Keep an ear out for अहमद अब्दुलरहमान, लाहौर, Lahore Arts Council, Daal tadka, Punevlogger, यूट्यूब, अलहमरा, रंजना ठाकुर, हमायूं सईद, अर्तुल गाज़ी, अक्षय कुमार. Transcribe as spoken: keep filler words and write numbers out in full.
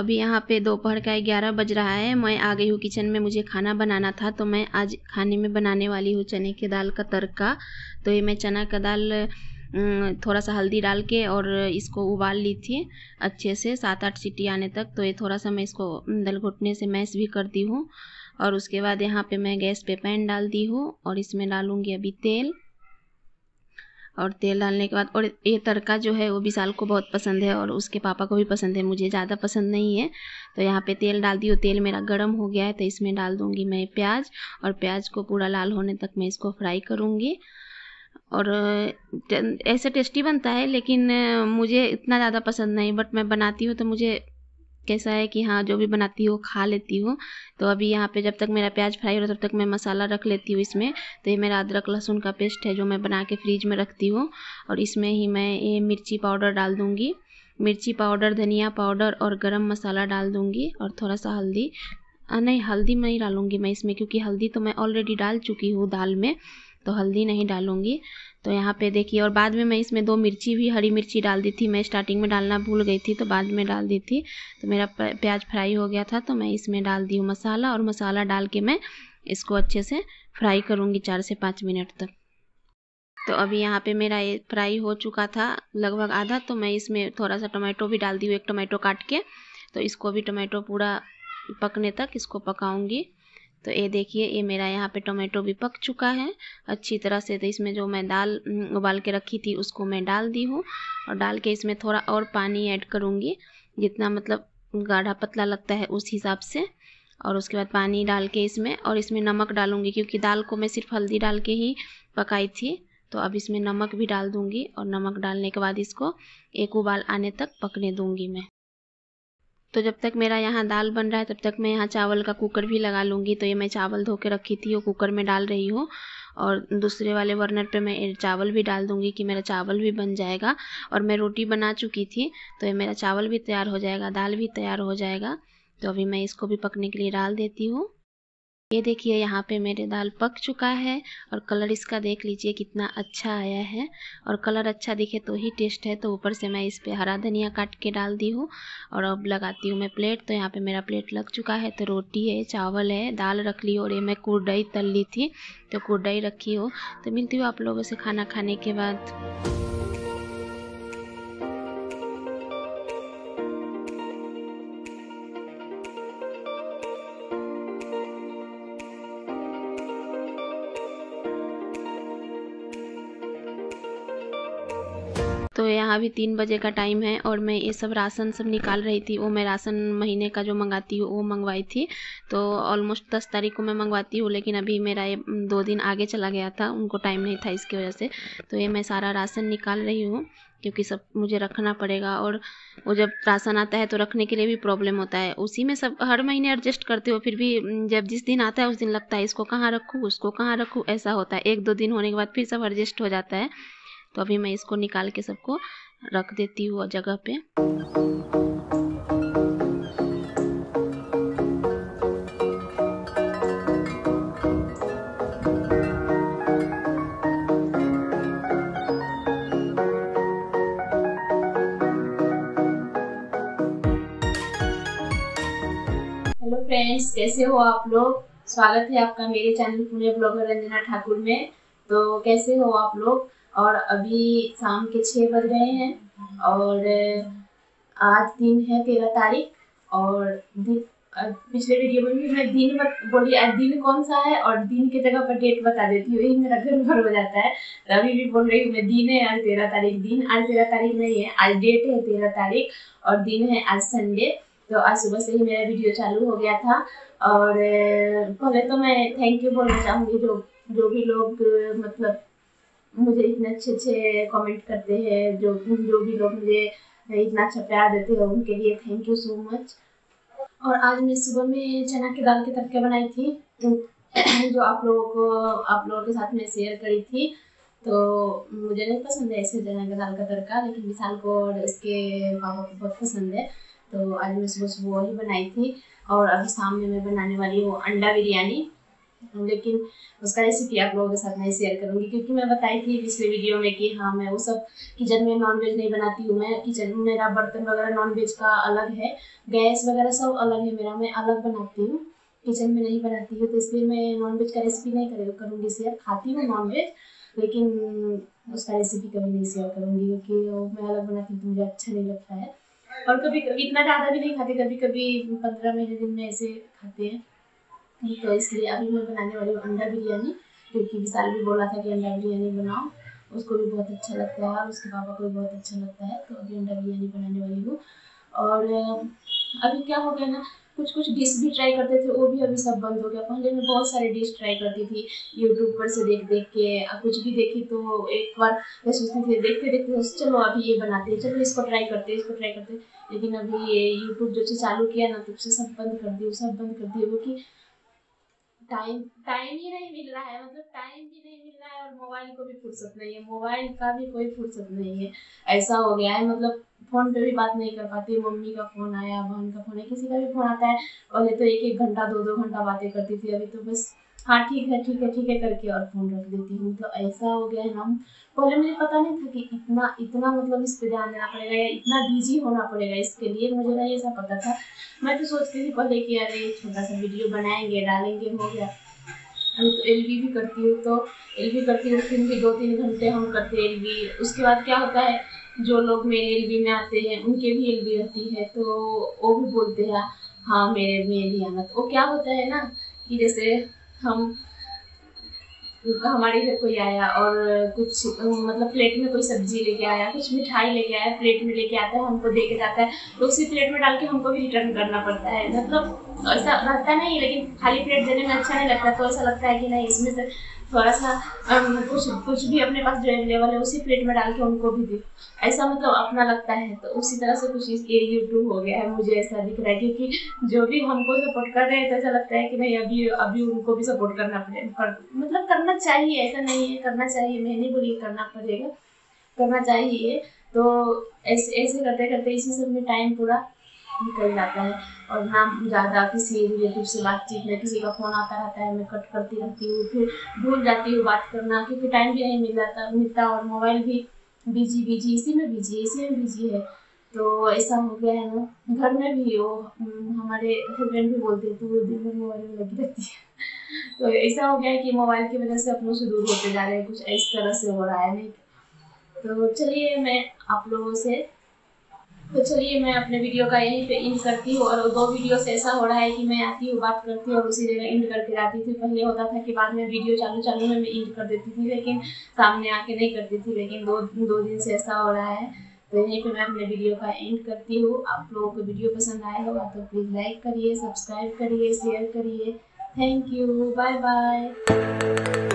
अभी यहाँ पे दोपहर का ग्यारह बज रहा है। मैं आ गई हूँ किचन में, मुझे खाना बनाना था। तो मैं आज खाने में बनाने वाली हूँ चने के दाल का तड़का। तो ये मैं चना का दाल थोड़ा सा हल्दी डाल के और इसको उबाल ली थी अच्छे से सात आठ सीटी आने तक। तो ये थोड़ा सा मैं इसको दल घुटने से मैश भी करती हूँ। और उसके बाद यहाँ पे मैं गैस पे पैन डाल दी हूँ और इसमें डालूँगी अभी तेल। और तेल डालने के बाद, और ये तड़का जो है वो विशाल को बहुत पसंद है और उसके पापा को भी पसंद है, मुझे ज़्यादा पसंद नहीं है। तो यहाँ पे तेल डाल दी हूँ। तेल मेरा गर्म हो गया है तो इसमें डाल दूँगी मैं प्याज, और प्याज को पूरा लाल होने तक मैं इसको फ्राई करूँगी। और ऐसे टेस्टी बनता है, लेकिन मुझे इतना ज़्यादा पसंद नहीं, बट मैं बनाती हूँ तो मुझे कैसा है कि हाँ जो भी बनाती हूँ खा लेती हूँ। तो अभी यहाँ पे जब तक मेरा प्याज फ्राई हो रहा है तब तक मैं मसाला रख लेती हूँ इसमें। तो ये मेरा अदरक लहसुन का पेस्ट है जो मैं बना के फ्रीज में रखती हूँ, और इसमें ही मैं ये मिर्ची पाउडर डाल दूँगी। मिर्ची पाउडर, धनिया पाउडर और गरम मसाला डाल दूँगी, और थोड़ा सा हल्दी। नहीं, हल्दी नहीं डालूँगी मैं इसमें, क्योंकि हल्दी तो मैं ऑलरेडी डाल चुकी हूँ दाल में, तो हल्दी नहीं डालूँगी। तो यहाँ पे देखिए, और बाद में मैं इसमें दो मिर्ची भी, हरी मिर्ची डाल दी थी, मैं स्टार्टिंग में डालना भूल गई थी तो बाद में डाल दी थी। तो मेरा प्याज फ्राई हो गया था तो मैं इसमें डाल दी हूँ मसाला, और मसाला डाल के मैं इसको अच्छे से फ्राई करूँगी चार से पाँच मिनट तक। तो अभी यहाँ पे मेरा ये फ्राई हो चुका था लगभग आधा। तो मैं इसमें थोड़ा सा टमाटो भी डाल दी हूँ, एक टमाटो काट के। तो इसको भी, टमाटो पूरा पकने तक इसको पकाऊँगी। तो ये देखिए, ये मेरा यहाँ पे टोमेटो भी पक चुका है अच्छी तरह से। तो इसमें जो मैं दाल उबाल के रखी थी उसको मैं डाल दी हूँ, और डाल के इसमें थोड़ा और पानी ऐड करूँगी, जितना मतलब गाढ़ा पतला लगता है उस हिसाब से। और उसके बाद पानी डाल के इसमें, और इसमें नमक डालूँगी क्योंकि दाल को मैं सिर्फ हल्दी डाल के ही पकाई थी। तो अब इसमें नमक भी डाल दूँगी, और नमक डालने के बाद इसको एक उबाल आने तक पकने दूँगी मैं। तो जब तक मेरा यहाँ दाल बन रहा है तब तक मैं यहाँ चावल का कुकर भी लगा लूँगी। तो ये मैं चावल धो के रखी थी वो कुकर में डाल रही हूँ, और दूसरे वाले बर्नर पे मैं चावल भी डाल दूँगी कि मेरा चावल भी बन जाएगा। और मैं रोटी बना चुकी थी तो ये मेरा चावल भी तैयार हो जाएगा, दाल भी तैयार हो जाएगा। तो अभी मैं इसको भी पकने के लिए डाल देती हूँ। ये देखिए, यहाँ पे मेरे दाल पक चुका है, और कलर इसका देख लीजिए कितना अच्छा आया है। और कलर अच्छा दिखे तो ही टेस्ट है। तो ऊपर से मैं इस पे हरा धनिया काट के डाल दी हूँ, और अब लगाती हूँ मैं प्लेट। तो यहाँ पे मेरा प्लेट लग चुका है। तो रोटी है, चावल है, दाल रख ली, और ये मैं कुरडई तल ली थी तो कुरडई रखी हो। तो मिलती हूँ आप लोगों से खाना खाने के बाद। तो यहाँ भी तीन बजे का टाइम है, और मैं ये सब राशन सब निकाल रही थी। वो मैं राशन महीने का जो मंगाती हूँ वो मंगवाई थी। तो ऑलमोस्ट दस तारीख को मैं मंगवाती हूँ, लेकिन अभी मेरा ये दो दिन आगे चला गया था, उनको टाइम नहीं था इसकी वजह से। तो ये मैं सारा राशन निकाल रही हूँ क्योंकि सब मुझे रखना पड़ेगा, और वो जब राशन आता है तो रखने के लिए भी प्रॉब्लम होता है। उसी में सब हर महीने एडजस्ट करते हो, फिर भी जब जिस दिन आता है उस दिन लगता है इसको कहाँ रखूँ उसको कहाँ रखूँ, ऐसा होता है। एक दो दिन होने के बाद फिर सब एडजस्ट हो जाता है। तो अभी मैं इसको निकाल के सबको रख देती हूँ जगह पे। हेलो फ्रेंड्स, कैसे हो आप लोग? स्वागत है आपका मेरे चैनल पुणे ब्लॉगर रंजना ठाकुर में। तो कैसे हो आप लोग? और अभी शाम के छः बज गए हैं, और आज दिन है तेरह तारीख। और दिन, पिछले वीडियो में भी मैं दिन बोली, आज दिन कौन सा है और दिन की जगह पर डेट बता देती हूँ, यही मेरा गड़बड़ हो जाता है। अभी भी बोल रही हूँ मैं, दिन है आज तेरह तारीख। दिन आज तेरह तारीख नहीं है, आज डेट है तेरह तारीख और दिन है आज संडे। तो आज सुबह से ही मेरा वीडियो चालू हो गया था। और पहले तो मैं थैंक यू बोलना चाहूँगी जो जो भी लोग मतलब मुझे इतने अच्छे अच्छे कमेंट करते हैं, जो जो भी लोग मुझे इतना अच्छा प्यार देते हैं उनके लिए थैंक यू सो मच। और आज मैं सुबह में चना की दाल के तड़के बनाई थी जो आप लोगों को आप लोगों के साथ में शेयर करी थी। तो मुझे नहीं पसंद है ऐसे चना की दाल का तड़का, लेकिन विशाल को और इसके पापा को बहुत पसंद है। तो आज मैं सुबह सुबह वही बनाई थी। और अभी शाम में मैं बनाने वाली हूँ अंडा बिरयानी। हूँ, लेकिन उसका रेसिपी आप लोगों के साथ नहीं शेयर करूँगी क्योंकि मैं बताई थी पिछले वीडियो में कि हाँ मैं वो सब किचन में नॉनवेज नहीं बनाती हूँ। मैं किचन में मेरा बर्तन वगैरह नॉनवेज का अलग है, गैस वगैरह सब अलग है मेरा, मैं अलग बनाती हूँ, किचन में नहीं बनाती हूँ। तो इसलिए मैं नॉनवेज का रेसिपी नहीं करूँगी शेयर। खाती हूँ नॉनवेज लेकिन उसका रेसिपी कभी नहीं शेयर करूँगी क्योंकि मैं अलग बनाती हूँ तो मुझे अच्छा नहीं लगता है। और कभी कभी इतना ज़्यादा भी नहीं खाते, कभी कभी पंद्रह महीने दिन में ऐसे खाते हैं। तो इसलिए अभी मैं बनाने वाली हूँ अंडा बिरयानी, क्योंकि विशाल भी बोला था कि अंडा बिरयानी बनाओ, उसको भी बहुत अच्छा लगता है और उसके पापा को भी बहुत अच्छा लगता है। तो अभी अंडा बिरयानी बनाने वाली हूँ। और अभी क्या हो गया ना, कुछ कुछ डिश भी ट्राई करते थे वो भी अभी सब बंद हो गया। पहले मैं बहुत सारे डिश ट्राई करती थी यूट्यूब पर से देख देख के, कुछ भी देखी तो एक बार मैं सोचती थी देखते देखते चलो अभी ये बनाते हैं, चलो इसको ट्राई करते इसको ट्राई करते लेकिन अभी ये यूट्यूब जो चालू किया ना तब से सब बंद कर दिए सब बंद कर दिए क्योंकि टाइम टाइम ही नहीं मिल रहा है, मतलब टाइम भी नहीं मिल रहा है और मोबाइल को भी फुर्सत नहीं है, मोबाइल का भी कोई फुर्सत नहीं है, ऐसा हो गया है। मतलब फ़ोन पे भी बात नहीं कर पाती, मम्मी का फ़ोन आया, बहन का फ़ोन है, किसी का भी फ़ोन आता है, पहले तो एक एक घंटा दो दो घंटा बातें करती थी, अभी तो बस हाँ ठीक है ठीक है ठीक है करके और फ़ोन रख देती हूँ। तो ऐसा हो गया है हम। पहले मुझे पता नहीं था कि इतना इतना मतलब इस पर ध्यान देना पड़ेगा या इतना बिजी होना पड़ेगा, इसके लिए मुझे नहीं ऐसा पता था। मैं तो सोचती थी पहले कि अरे छोटा सा वीडियो बनाएंगे डालेंगे हो गया। अभी तो एल बी भी करती हूँ तो एल बी करती हूँ फिर भी दो तीन घंटे हम करते एल बी। उसके बाद क्या होता है, जो लोग मेरे एल बी में आते हैं उनके भी एल बी रहती है तो वो भी बोलते हैं हाँ मेरे में एल बी आना। तो वो क्या होता है ना कि जैसे हम हमारे घर कोई आया और कुछ मतलब प्लेट में कोई सब्जी लेके आया, कुछ मिठाई लेके आया, प्लेट में लेके आता है हमको दे के जाता है तो उसी प्लेट में डाल के हमको भी रिटर्न करना पड़ता है। मतलब ऐसा रहता नहीं, लेकिन खाली प्लेट देने में अच्छा नहीं लगता तो ऐसा लगता है कि नहीं इसमें से थोड़ा सा कुछ कुछ भी अपने पास जो अवेलेबल है उसी प्लेट में डाल के उनको भी दे, ऐसा मतलब अपना लगता है। तो उसी तरह से कुछ ये यूट्यूब हो गया है, मुझे ऐसा दिख रहा है क्योंकि जो भी हमको सपोर्ट कर रहे हैं तो ऐसा लगता है कि नहीं अभी अभी उनको भी सपोर्ट करना पड़ेगा, मतलब करना चाहिए, ऐसा नहीं है करना चाहिए, मैं नहीं बोली करना पड़ेगा, करना चाहिए। तो ऐसे ऐसे करते करते इसी सब में टाइम पूरा निकल जाता है और ना ज़्यादा किसी रिलेटिव से बातचीत में, किसी का फ़ोन आता रहता है मैं कट करती रहती हूँ, फिर भूल जाती हूँ बात करना क्योंकि टाइम भी नहीं मिल जाता मिलता और मोबाइल भी बिजी बिजी इसी में बिजी इसी में बिजी है। तो ऐसा हो गया है ना। घर में भी वो हमारे हस्बैंड भी बोलते हैं तो वो दिन भर मोबाइल में लगी रहती है। तो ऐसा हो गया है कि मोबाइल की वजह से अपनों से दूर होते जा रहे हैं, कुछ इस तरह से हो रहा है नहीं। तो चलिए मैं आप लोगों से तो चलिए मैं अपने वीडियो का यहीं पे एंड करती हूँ। और दो वीडियो से ऐसा हो रहा है कि मैं आती हूँ बात करती हूँ और उसी जगह एंड करके जाती थी। पहले होता था कि बाद में वीडियो चालू चालू में मैं एंड कर देती थी लेकिन सामने आके नहीं करती थी, लेकिन दो दो दिन से ऐसा हो रहा है। तो यहीं पे मैं अपने वीडियो का एंड करती हूँ। आप लोगों को वीडियो पसंद आया होगा तो प्लीज़ लाइक करिए, सब्सक्राइब करिए, शेयर करिए। Thank you, bye bye.